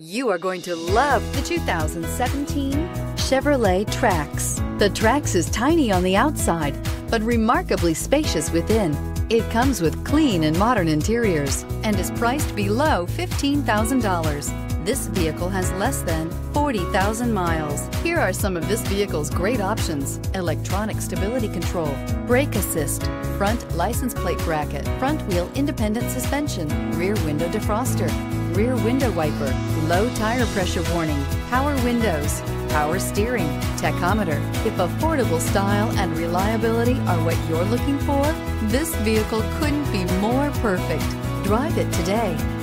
You are going to love the 2017 Chevrolet Trax. The Trax is tiny on the outside, but remarkably spacious within. It comes with clean and modern interiors and is priced below $15,000. This vehicle has less than 40,000 miles. Here are some of this vehicle's great options: electronic stability control, brake assist, front license plate bracket, front wheel independent suspension, rear window defroster, rear window wiper, low tire pressure warning, power windows, power steering, tachometer. If affordable style and reliability are what you're looking for, this vehicle couldn't be more perfect. Drive it today.